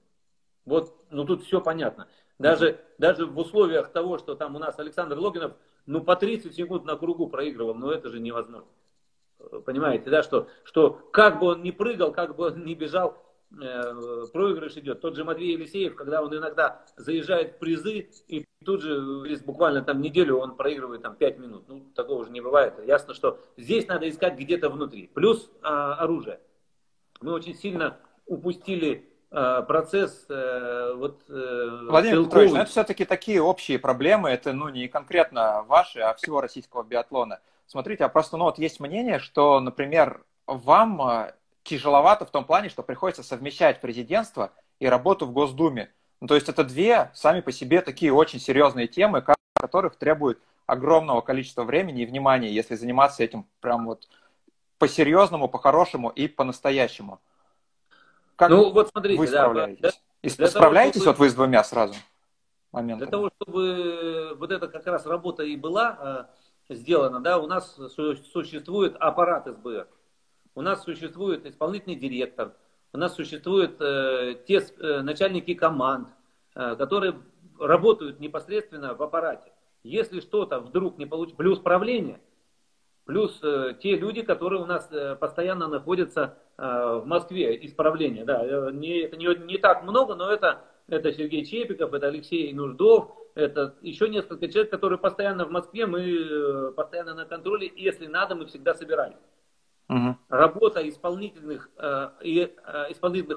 Вот, ну тут все понятно. Даже в условиях того, что там у нас Александр Логинов, ну по 30 секунд на кругу проигрывал, но это же невозможно. Понимаете, да, что как бы он ни прыгал, как бы он ни бежал, проигрыш идет. Тот же Матвей Елисеев, когда он иногда заезжает в призы, и тут же через буквально там неделю он проигрывает там 5 минут. Ну, такого же не бывает. Ясно, что здесь надо искать где-то внутри. Плюс оружие. Мы очень сильно упустили процесс Владимир Петрович, но это все-таки такие общие проблемы, это ну не конкретно ваши, а всего российского биатлона. Смотрите, а просто ну вот есть мнение, что, например, вам тяжеловато в том плане, что приходится совмещать президентство и работу в Госдуме. Ну, то есть это две сами по себе такие очень серьезные темы, которых требует огромного количества времени и внимания, если заниматься этим прям вот по-серьезному, по-хорошему и по-настоящему. Как вот смотрите, вы справляетесь? Справляетесь вот вы с двумя сразу? Моментами? Для того, чтобы вот эта как раз работа и была сделана, да, у нас существует аппарат СБР, у нас существует исполнительный директор, у нас существуют те начальники команд, которые работают непосредственно в аппарате. Если что-то вдруг не получится, плюс правление, плюс те люди, которые у нас постоянно находятся в Москве, исправление, да, это не так много, но это Сергей Чепиков, это Алексей Нуждов, это еще несколько человек, которые постоянно в Москве, мы постоянно на контроле, и если надо, мы всегда собираем. Угу. Работа исполнительных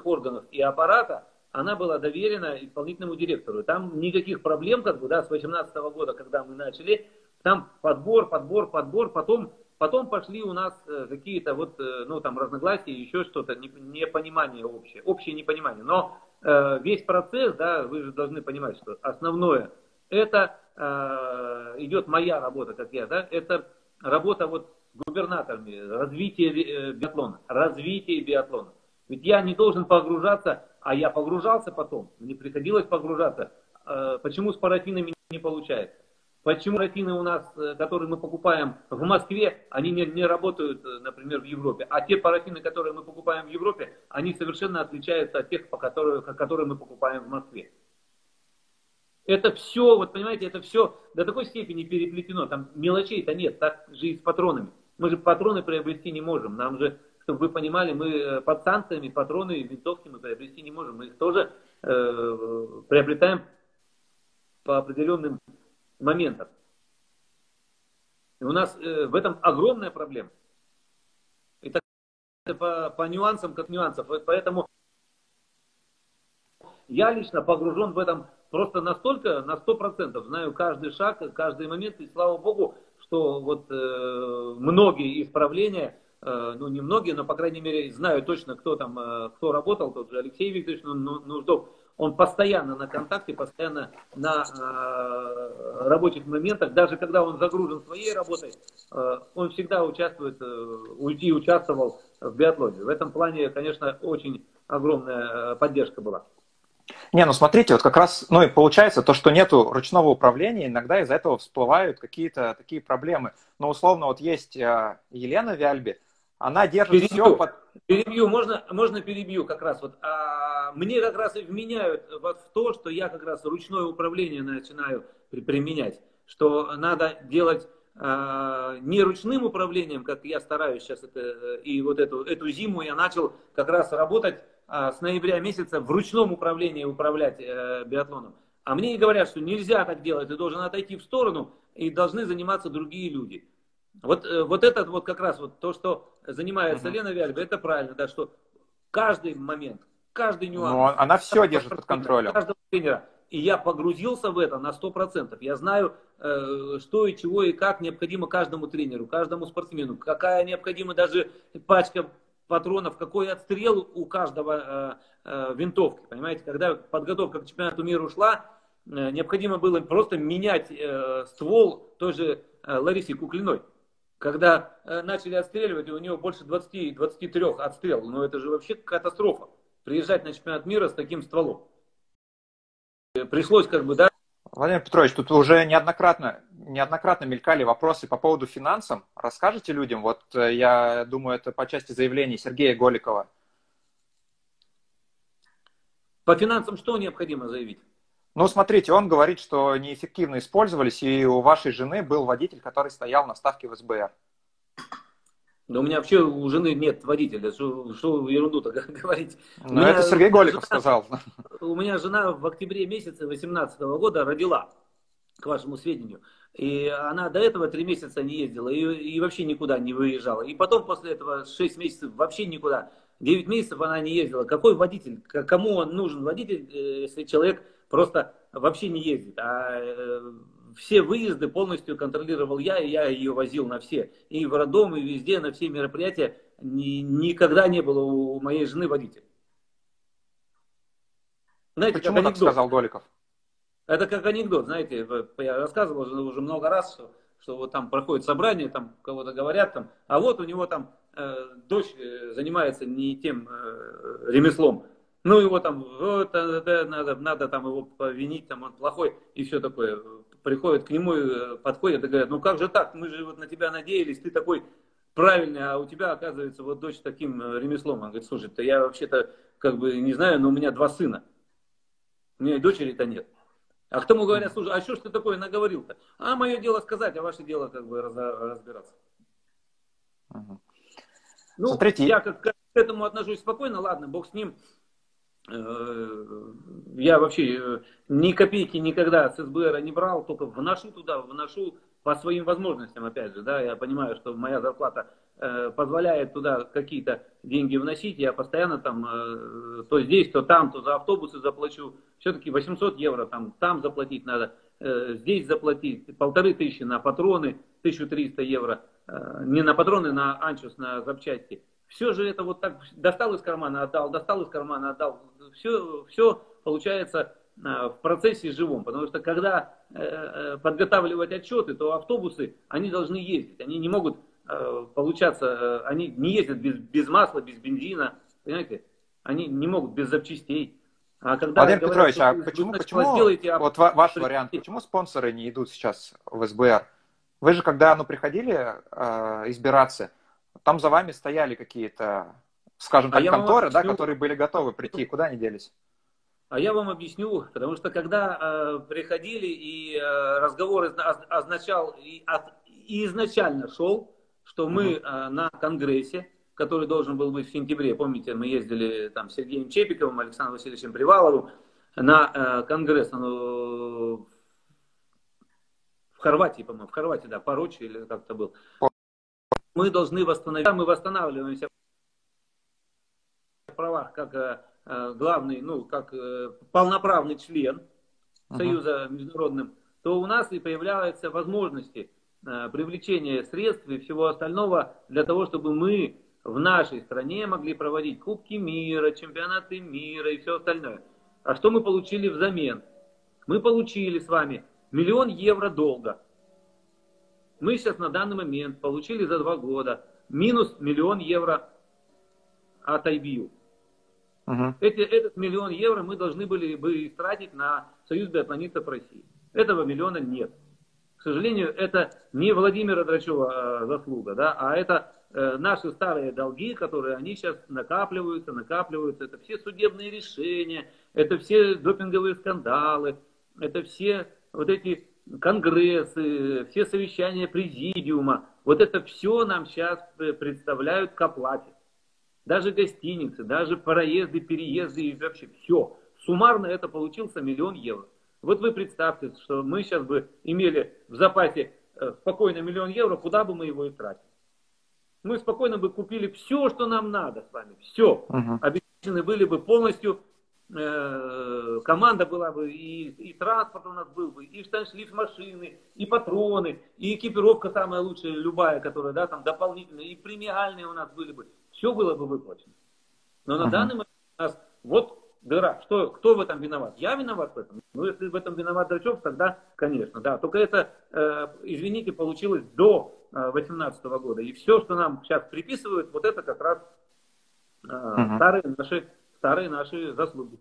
органов и аппарата, она была доверена исполнительному директору. Там никаких проблем, как бы, да, с 18-го года, когда мы начали, там подбор, потом пошли у нас какие-то разногласия, еще что-то, непонимание общее непонимание. Но весь процесс, да, вы же должны понимать, что основное, это идет моя работа, как я, да, это работа с губернаторами, развитие биатлона, Ведь я не должен погружаться, а я погружался потом, мне приходилось погружаться. Почему с парафинами не получается? Почему рафины у нас, которые мы покупаем в Москве, они не работают, например, в Европе? А те парафины, которые мы покупаем в Европе, они совершенно отличаются от тех, которые мы покупаем в Москве. Это все, понимаете, это все до такой степени переплетено. Там мелочей-то нет, так же и с патронами. Мы же патроны приобрести не можем. Нам же, чтобы вы понимали, мы под санкциями патроны и винтовки мы приобрести не можем. Мы их тоже приобретаем по определенным моментов. И у нас в этом огромная проблема. И так по нюансам, как нюансов. Поэтому я лично погружен в этом просто настолько, на 100%. Знаю каждый шаг, каждый момент. И слава богу, что многие исправления, не многие, но по крайней мере знаю точно, кто там, кто работал, тот же Алексей Викторович Нуждов. Он постоянно на контакте, постоянно на рабочих моментах. Даже когда он загружен своей работой, он всегда участвует и участвовал в биатлоне. В этом плане, конечно, очень огромная поддержка была. Смотрите, как раз, и получается то, что нету ручного управления, иногда из-за этого всплывают какие-то такие проблемы. Но условно есть Елена Вяльба, она держит все под... Перебью, можно перебью как раз. Мне как раз и вменяют в то, что я как раз ручное управление начинаю применять. Что надо делать не ручным управлением, как я стараюсь сейчас. Эту зиму я начал как раз работать с ноября месяца в ручном управлении, управлять биатлоном. А мне и говорят, что нельзя так делать, ты должен отойти в сторону и должны заниматься другие люди. Как раз то, что занимается Лена Вяльба, это правильно, да, что каждый момент, каждый нюанс. Она все держит под контролем. Каждого тренера. И я погрузился в это на 100%. Я знаю, что и чего и как необходимо каждому тренеру, каждому спортсмену. Какая необходима даже пачка патронов, какой отстрел у каждого винтовки. Понимаете, когда подготовка к чемпионату мира ушла, необходимо было просто менять ствол той же Ларисе Куклиной. когда начали отстреливать, и у него больше 20-23 отстрелов. Ну это же вообще катастрофа. Приезжать на чемпионат мира с таким стволом. Пришлось как бы, да. Владимир Петрович, тут уже неоднократно мелькали вопросы по поводу финансов. Расскажите людям, вот я думаю, это по части заявлений Сергея Голикова. По финансам что необходимо заявить? Ну, смотрите, он говорит, что неэффективно использовались, и у вашей жены был водитель, который стоял на ставке в СБР. Да у меня вообще у жены нет водителя, что ерунду-то говорить. Ну, это Сергей Голиков сказал. У меня жена в октябре месяце 2018 года родила, к вашему сведению. И она до этого 3 месяца не ездила и вообще никуда не выезжала. И потом после этого 6 месяцев вообще никуда. 9 месяцев она не ездила. Какой водитель? Кому он нужен водитель, если человек просто вообще не ездит? Все выезды полностью контролировал я ее возил на все. И в роддом, и везде, на все мероприятия. Никогда не было у моей жены водителя. Знаете, почему так сказал Голиков? Это как анекдот, знаете, я рассказывал уже много раз, что вот там проходит собрание, там кого-то говорят, там, а вот у него там дочь занимается не тем ремеслом. Ну, его там, вот, надо там его повинить, там он плохой и все такое. Приходят к нему, подходят и говорят, ну как же так, мы же вот на тебя надеялись, ты такой правильный, а у тебя, оказывается, вот дочь таким ремеслом. Он говорит, слушай, я вообще-то как бы не знаю, но у меня 2 сына. У меня и дочери-то нет. А к тому говорят, слушай, а что ж ты такое наговорил-то? А мое дело сказать, а ваше дело как бы разбираться. Угу. Ну, смотрите. Я как к этому отношусь спокойно, ладно, бог с ним. Я вообще ни копейки никогда с СБР не брал, только вношу туда, вношу по своим возможностям, опять же, да, я понимаю, что моя зарплата позволяет туда какие-то деньги вносить, я постоянно там то здесь, то там, то за автобусы заплачу, все-таки 800 евро там заплатить надо, здесь заплатить, 1500 на патроны, 1300 евро, не на патроны, на анчус, на запчасти. Все же это вот так достал из кармана, отдал, достал из кармана, отдал. Все получается в процессе живом, потому что когда подготавливать отчеты, то автобусы, они должны ездить, они не могут получаться, они не ездят без масла, без бензина, понимаете, они не могут без запчастей. А когда Владимир говорят, Петрович, а почему сделаете, вот ваш вариант, почему спонсоры не идут сейчас в СБР? Вы же когда приходили избираться, там за вами стояли какие-то, скажем так, конторы, да, которые были готовы прийти. Куда они делись? А я вам объясню, потому что когда приходили и разговор означал, и изначально шел, что мы на конгрессе, который должен был быть в сентябре, помните, мы ездили там с Сергеем Чепиковым, Александром Васильевичем Приваловым на конгресс в Хорватии, по-моему, в Хорватии, да, Порочи или как-то был. Мы должны восстановить, мы восстанавливаемся в правах как главный, ну, как полноправный член Союза международным, то у нас и появляются возможности привлечения средств и всего остального для того, чтобы мы в нашей стране могли проводить Кубки мира, чемпионаты мира и все остальное. А что мы получили взамен? Мы получили с вами 1 000 000 евро долга. Мы сейчас на данный момент получили за 2 года минус 1 000 000 евро от IBU. Этот 1 000 000 евро мы должны были бы тратить на Союз биатлонистов России. Этого 1 000 000 нет. К сожалению, это не Владимира Драчева заслуга, да, а это наши старые долги, которые они сейчас накапливаются. Это все судебные решения, это все допинговые скандалы, это все вот эти конгрессы, все совещания президиума, вот это все нам сейчас представляют к оплате. Даже гостиницы, даже проезды, переезды и вообще все. Суммарно это получился 1 000 000 евро. Вот вы представьте, что мы сейчас бы имели в запасе спокойно 1 000 000 евро, куда бы мы его и тратили. Мы спокойно бы купили все, что нам надо с вами, все. Обеспечены были бы полностью. Команда была бы, и транспорт у нас был бы, и штаншлиф машины, и патроны, и экипировка самая лучшая, любая, которая, да, там дополнительная, и премиальные у нас были бы. Все было бы выплачено. Но на данный момент у нас вот дыра. Кто в этом виноват? Я виноват в этом. Ну, если в этом виноват Драчев, тогда, конечно, да. Только это, извините, получилось до 2018 года. И все, что нам сейчас приписывают, вот это как раз старые наши заслуги.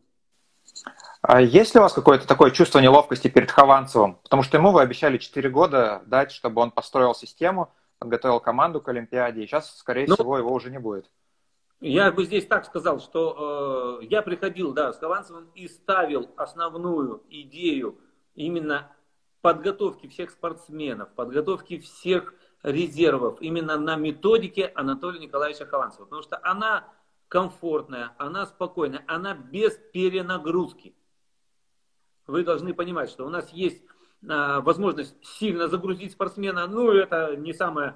А есть ли у вас какое-то такое чувство неловкости перед Хованцевым? Потому что ему вы обещали 4 года дать, чтобы он построил систему, подготовил команду к Олимпиаде, и сейчас, скорее всего, его уже не будет. Я бы здесь так сказал, что я приходил, да, с Хованцевым и ставил основную идею именно подготовки всех спортсменов, подготовки всех резервов именно на методике Анатолия Николаевича Хованцева. Потому что она комфортная, она спокойная, она без перенагрузки. Вы должны понимать, что у нас есть возможность сильно загрузить спортсмена, ну это не самое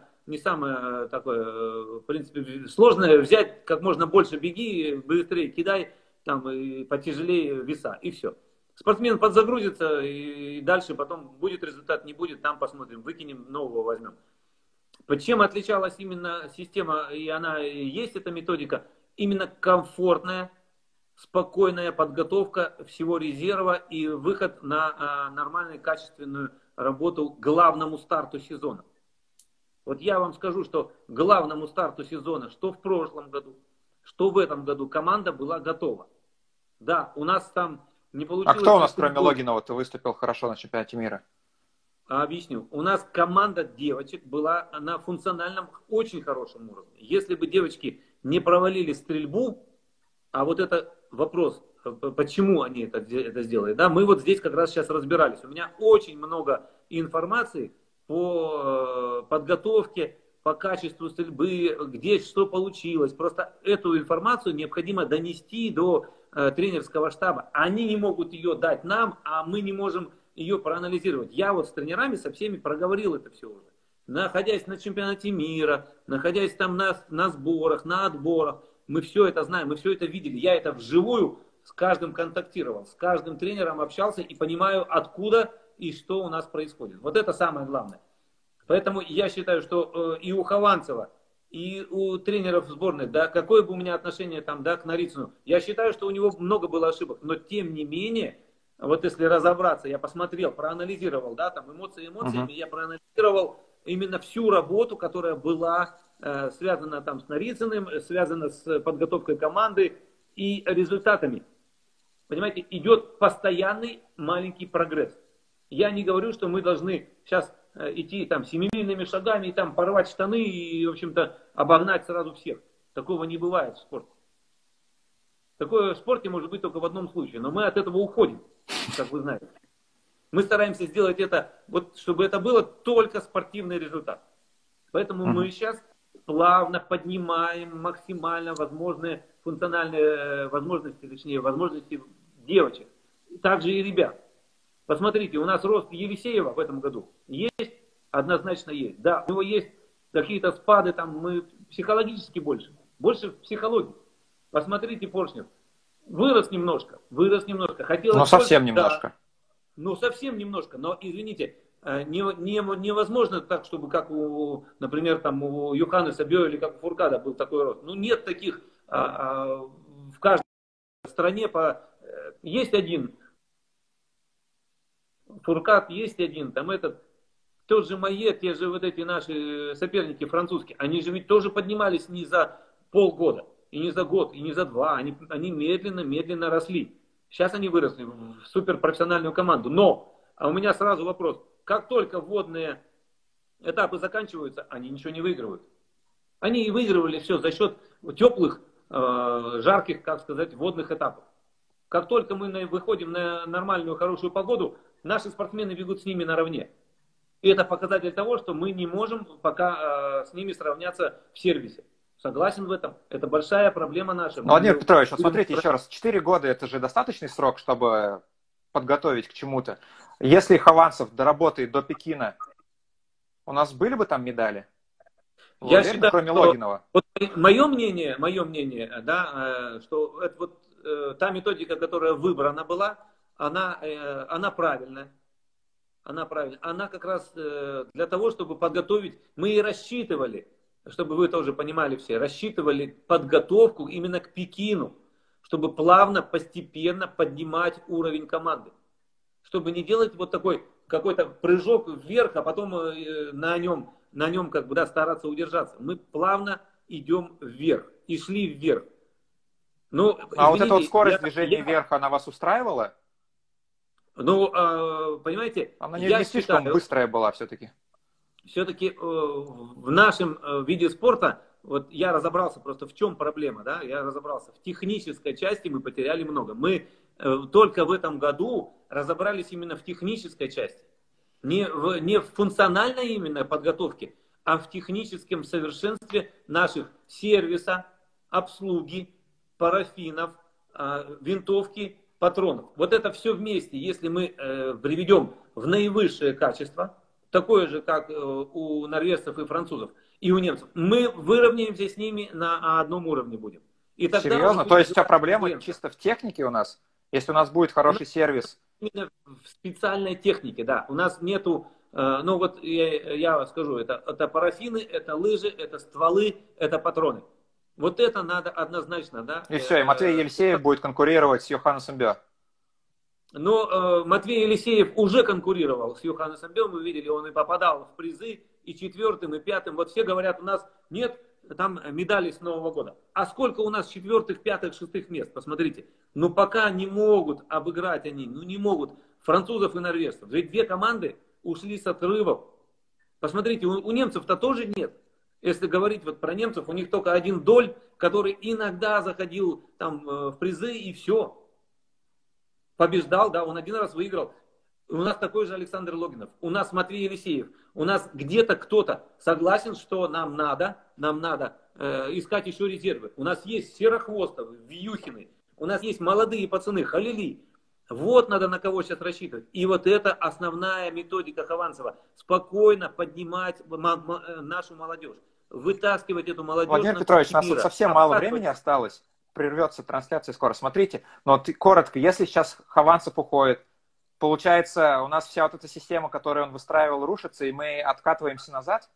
такое, в принципе, сложное, взять как можно больше, беги, быстрее кидай, там, и потяжелее веса, и все. Спортсмен подзагрузится, и дальше потом будет результат, не будет, там посмотрим, выкинем, нового возьмем. Чем отличалась именно система, и она и есть, эта методика, именно комфортная, спокойная подготовка всего резерва и выход на нормальную, качественную работу к главному старту сезона. Вот я вам скажу, что к главному старту сезона, что в прошлом году, что в этом году, команда была готова. Да, у нас там не получилось... А кто у нас, кроме Логинова-то, выступил хорошо на чемпионате мира? Объясню. У нас команда девочек была на функциональном очень хорошем уровне. Если бы девочки не провалили стрельбу, а вот это вопрос, почему они это сделали, да, мы вот здесь как раз сейчас разбирались. У меня очень много информации по подготовке, по качеству стрельбы, где что получилось. Просто эту информацию необходимо донести до тренерского штаба. Они не могут ее дать нам, а мы не можем ее проанализировать. Я вот с тренерами, со всеми проговорил это все уже. Находясь на чемпионате мира, находясь там на сборах, на отборах, мы все это знаем, мы все это видели. Я это вживую с каждым контактировал, с каждым тренером общался и понимаю, откуда и что у нас происходит. Вот это самое главное. Поэтому я считаю, что и у Хованцева, и у тренеров сборной, да, какое бы у меня отношение там, да, к Нарицыну, я считаю, что у него много было ошибок, но тем не менее... Вот если разобраться, я посмотрел, проанализировал, да, там эмоции, я проанализировал именно всю работу, которая была связана там с Нарицыным, связана с подготовкой команды и результатами. Понимаете, идет постоянный маленький прогресс. Я не говорю, что мы должны сейчас идти там семимильными шагами и там порвать штаны и, в общем-то, обогнать сразу всех. Такого не бывает в спорте. Такое в спорте может быть только в одном случае, но мы от этого уходим, как вы знаете. Мы стараемся сделать это, вот, чтобы это было только спортивный результат. Поэтому мы сейчас плавно поднимаем максимально возможные функциональные возможности, точнее, возможности девочек, также и ребят. Посмотрите, у нас рост Елисеева в этом году есть, однозначно есть. Да, у него есть какие-то спады, там мы психологически больше в психологии. Посмотрите, Поршнев. Вырос немножко. Хотелось но совсем больше, немножко. Да. Ну, совсем немножко. Но, извините, невозможно так, чтобы как у, например, там у Йоханны Сабио или как у Фуркада был такой рост. Ну, нет таких в каждой стране. Есть один Фуркад, есть один. Там этот, тот же Майе, те же вот эти наши соперники французские, они же ведь тоже поднимались не за полгода. И не за год, и не за два. Они медленно росли. Сейчас они выросли в суперпрофессиональную команду. Но, а у меня сразу вопрос. Как только вводные этапы заканчиваются, они ничего не выигрывают. Они и выигрывали все за счет теплых, жарких, как сказать, водных этапов. Как только мы выходим на нормальную, хорошую погоду, наши спортсмены бегут с ними наравне. И это показатель того, что мы не можем пока с ними сравняться в сервисе. Согласен в этом. Это большая проблема наша. Владимир Петрович, вот смотрите еще раз. 4 года – это же достаточный срок, чтобы подготовить к чему-то. Если Хованцев доработает до Пекина, у нас были бы там медали? Я считаю, кроме Логинова. Вот мое мнение, да, что это вот та методика, которая выбрана была, она правильная. Она правильная. Она как раз для того, чтобы подготовить. Мы и рассчитывали, чтобы вы тоже понимали все, рассчитывали подготовку именно к Пекину, чтобы плавно, постепенно поднимать уровень команды. Чтобы не делать вот такой какой-то прыжок вверх, а потом на нем на нем как бы, да, стараться удержаться. Мы плавно идем вверх и шли вверх. Ну, а извините, вот эта вот скорость движения вверх, она вас устраивала? Ну, понимаете... Она не слишком быстрая была все-таки. Все-таки в нашем виде спорта, вот я разобрался просто в чем проблема, да, я разобрался, в технической части мы потеряли много. Мы только в этом году разобрались именно в технической части. Не в функциональной именно подготовке, а в техническом совершенстве наших сервиса, обслуги, парафинов, винтовки, патронов. Вот это все вместе, если мы приведем в наивысшее качество, такое же, как у норвежцев и французов, и у немцев, мы выровняемся с ними, на одном уровне будем. И тогда серьезно? То есть у тебя проблема чисто в технике у нас? Если у нас будет хороший сервис? Именно в специальной технике, да. У нас нету, ну вот я скажу, это парафины, это лыжи, это стволы, это патроны. Вот это надо однозначно, да. И все, и Матвей Елисеев будет конкурировать с Йоханнесом Бео. Но Матвей Елисеев уже конкурировал с Йоханнесом Бео, мы видели, он и попадал в призы, и четвертым, и пятым. Вот все говорят, у нас нет там медалей с Нового года. А сколько у нас четвертых, пятых, шестых мест, посмотрите. Но пока не могут обыграть они, ну не могут французов и норвежцев. Ведь две команды ушли с отрывов. Посмотрите, у немцев-то тоже нет. Если говорить вот про немцев, у них только один Доль, который иногда заходил там в призы и все. Побеждал, да, он один раз выиграл. У нас такой же Александр Логинов, у нас Матвей Елисеев, у нас где-то кто-то согласен, что нам надо искать еще резервы. У нас есть Серохвостовы, Вьюхины, у нас есть молодые пацаны, Халили. Вот надо на кого сейчас рассчитывать. И вот это основная методика Хованцева. Спокойно поднимать нашу молодежь. Вытаскивать эту молодежь. Владимир Петрович, у нас тут совсем мало времени осталось. Прервется трансляция скоро. Смотрите, но ты коротко, если сейчас Хованцев уходит, получается, у нас вся вот эта система, которую он выстраивал, рушится, и мы откатываемся назад?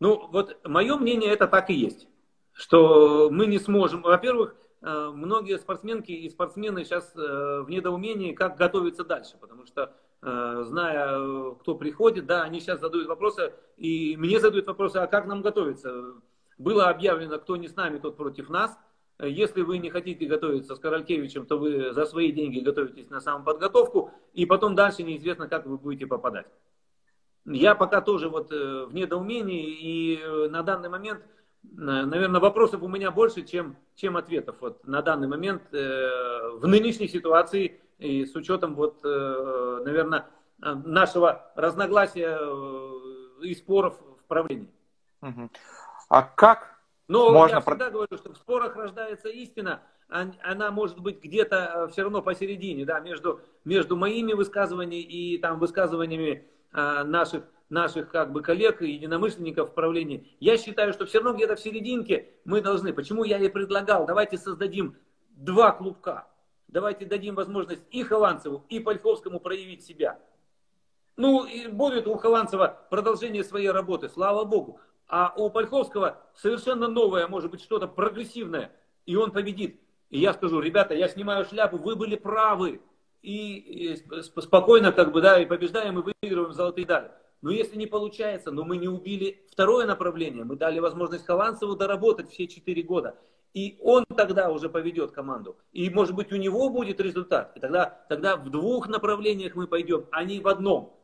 Ну, вот мое мнение, это так и есть. Что мы не сможем. Во-первых, многие спортсменки и спортсмены сейчас в недоумении, как готовиться дальше, потому что, зная, кто приходит, да, они сейчас задают вопросы, и мне задают вопросы, а как нам готовиться? Было объявлено, кто не с нами, тот против нас. Если вы не хотите готовиться с Королькевичем, то вы за свои деньги готовитесь на самоподготовку, и потом дальше неизвестно, как вы будете попадать. Я пока тоже вот в недоумении, и на данный момент... Наверное, вопросов у меня больше, чем ответов вот на данный момент в нынешней ситуации и с учетом, вот, наверное, нашего разногласия и споров в правлении. А как? Но можно... я всегда говорю, что в спорах рождается истина, она может быть где-то все равно посередине, да, между моими высказываниями и там высказываниями наших как бы коллег и единомышленников в правлении. Я считаю, что все равно где-то в серединке мы должны. Почему я и предлагал, давайте создадим два клубка. Давайте дадим возможность и Хованцеву, и Польковскому проявить себя. Ну, и будет у Хованцева продолжение своей работы, слава богу. А у Польковского совершенно новое, может быть, что-то прогрессивное. И он победит. И я скажу, ребята, я снимаю шляпу, вы были правы. И спокойно, как бы, да, и побеждаем, и выигрываем золотые дали. Но если не получается, но мы не убили второе направление, мы дали возможность Хованцеву доработать все 4 года. И он тогда уже поведет команду. И, может быть, у него будет результат. И тогда в двух направлениях мы пойдем, а не в одном.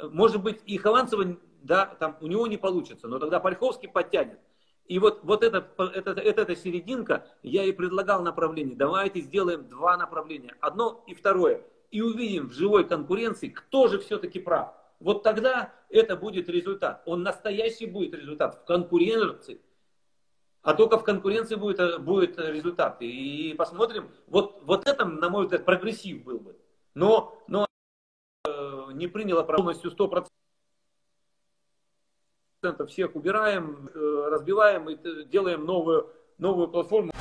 Может быть, и Хованцева, да, там, у него не получится, но тогда Польковский подтянет. И вот эта серединка, я и предлагал направление. Давайте сделаем два направления. Одно и второе. И увидим в живой конкуренции, кто же все-таки прав. Вот тогда это будет результат. Он настоящий будет результат в конкуренции. А только в конкуренции будет результат. И посмотрим. Вот это, на мой взгляд, прогрессив был бы. Но не приняло полностью 100%. Всех убираем, разбиваем и делаем новую платформу.